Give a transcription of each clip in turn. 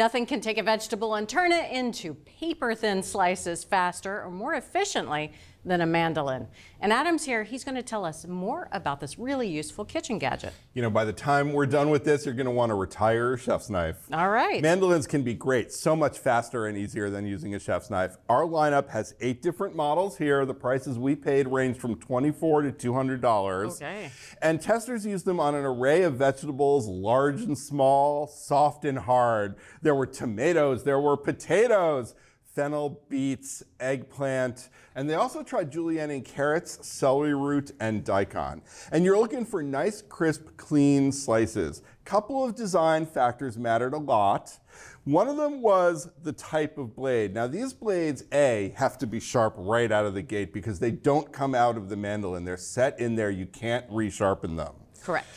Nothing can take a vegetable and turn it into paper-thin slices faster or more efficiently than a mandolin. And Adam's here, he's going to tell us more about this really useful kitchen gadget. You know, by the time we're done with this, you're going to want to retire a chef's knife. All right. Mandolins can be great, so much faster and easier than using a chef's knife. Our lineup has 8 different models here. The prices we paid range from $24 to $200. Okay. And testers use them on an array of vegetables, large and small, soft and hard. There were tomatoes, there were potatoes, fennel, beets, eggplant, and they also tried julienning carrots, celery root, and daikon. And you're looking for nice, crisp, clean slices. Couple of design factors mattered a lot. One of them was the type of blade. Now these blades, A, have to be sharp right out of the gate because they don't come out of the mandolin. They're set in there, you can't resharpen them. Correct.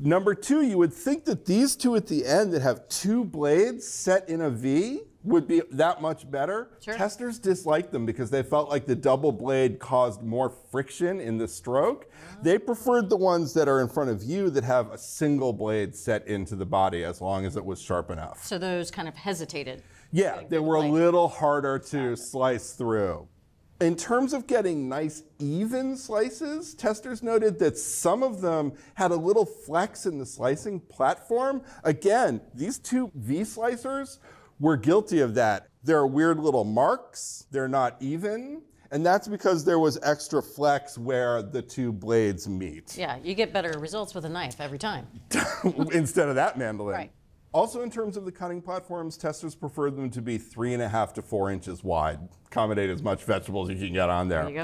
Number 2, you would think that these two at the end that have 2 blades set in a V would be that much better. Sure. Testers disliked them because they felt like the double blade caused more friction in the stroke. Oh. They preferred the ones that are in front of you that have a single blade set into the body as long as it was sharp enough. So those kind of hesitated. Yeah, they were a little harder to slice through. In terms of getting nice, even slices, testers noted that some of them had a little flex in the slicing platform. Again, these 2 V slicers were guilty of that. There are weird little marks, they're not even, and that's because there was extra flex where the 2 blades meet. Yeah, you get better results with a knife every time. Instead of that mandolin. Right. Also, in terms of the cutting platforms, testers prefer them to be 3.5 to 4 inches wide. Accommodate as much vegetables as you can get on there. There you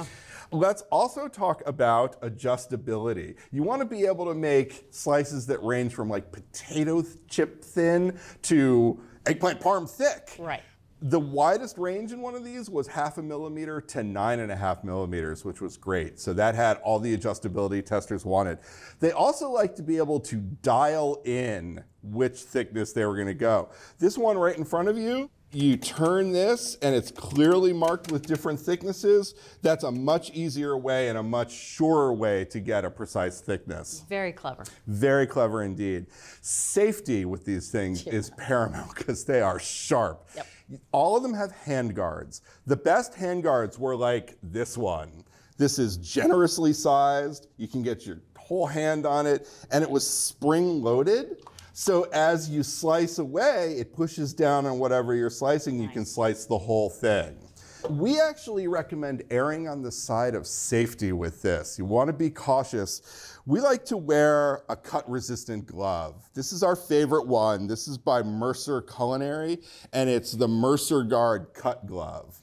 go. Let's also talk about adjustability. You want to be able to make slices that range from like potato chip thin to eggplant parm thick. Right. The widest range in one of these was 0.5 millimeter to 9.5 millimeters, which was great. So that had all the adjustability testers wanted. They also like to be able to dial in which thickness they were going to go. This one right in front of you, you turn this and it's clearly marked with different thicknesses. That's a much easier way and a much surer way to get a precise thickness. Very clever. Very clever indeed. Safety with these things is paramount because they are sharp. Yep. All of them have hand guards. The best hand guards were like this one. This is generously sized. You can get your whole hand on it, and it was spring loaded. So as you slice away, it pushes down on whatever you're slicing. You can slice the whole thing. We actually recommend erring on the side of safety with this. You want to be cautious. We like to wear a cut-resistant glove. This is our favorite one. This is by Mercer Culinary, and it's the Mercer Guard cut glove.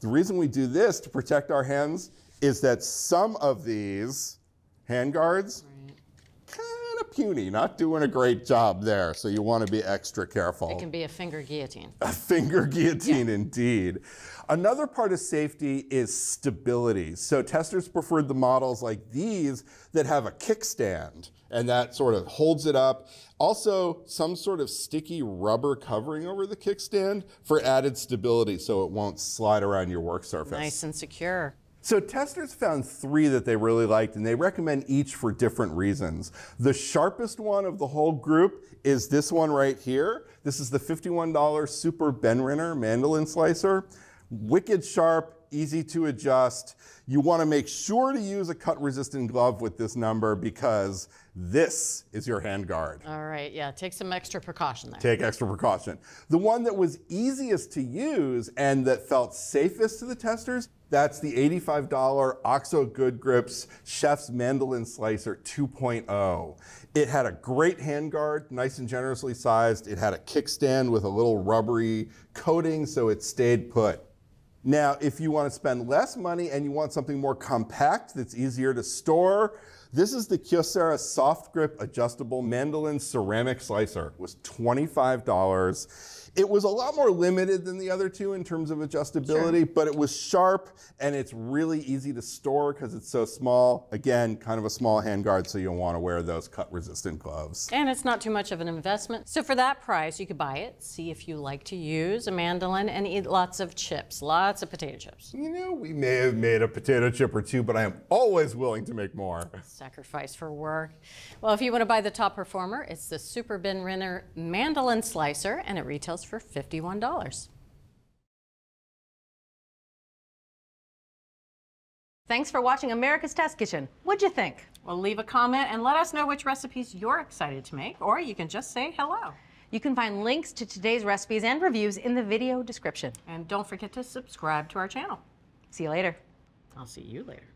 The reason we do this to protect our hands is that some of these hand guards, kind of puny, not doing a great job there. So you want to be extra careful. It can be a finger guillotine. A finger guillotine, yeah. Indeed. Another part of safety is stability. So testers preferred the models like these that have a kickstand and that sort of holds it up. Also, some sort of sticky rubber covering over the kickstand for added stability so it won't slide around your work surface. Nice and secure. So testers found 3 that they really liked, and they recommend each for different reasons. The sharpest one of the whole group is this one right here. This is the $51 Super Benriner Mandoline Slicer. Wicked sharp, easy to adjust. You want to make sure to use a cut-resistant glove with this number because this is your hand guard. All right, yeah, take some extra precaution there. Take extra precaution. The one that was easiest to use and that felt safest to the testers, that's the $85 OXO Good Grips Chef's Mandoline Slicer 2.0. It had a great handguard, nice and generously sized. It had a kickstand with a little rubbery coating so it stayed put. Now, if you want to spend less money and you want something more compact that's easier to store, this is the Kyocera Soft Grip Adjustable Mandoline Ceramic Slicer. It was $25. It was a lot more limited than the other 2 in terms of adjustability, sure, but it was sharp and it's really easy to store because it's so small. Again, kind of a small hand guard, so you'll want to wear those cut-resistant gloves. And it's not too much of an investment. So for that price, you could buy it, see if you like to use a mandolin, and eat lots of chips, lots of potato chips. You know, we may have made a potato chip or 2, but I am always willing to make more. Sacrifice for work. Well, if you want to buy the top performer, it's the Super Benriner Mandoline Slicer, and it retails for $51. Thanks for watching America's Test Kitchen. What'd you think? Well, leave a comment and let us know which recipes you're excited to make, or you can just say hello. You can find links to today's recipes and reviews in the video description. And don't forget to subscribe to our channel. See you later. I'll see you later.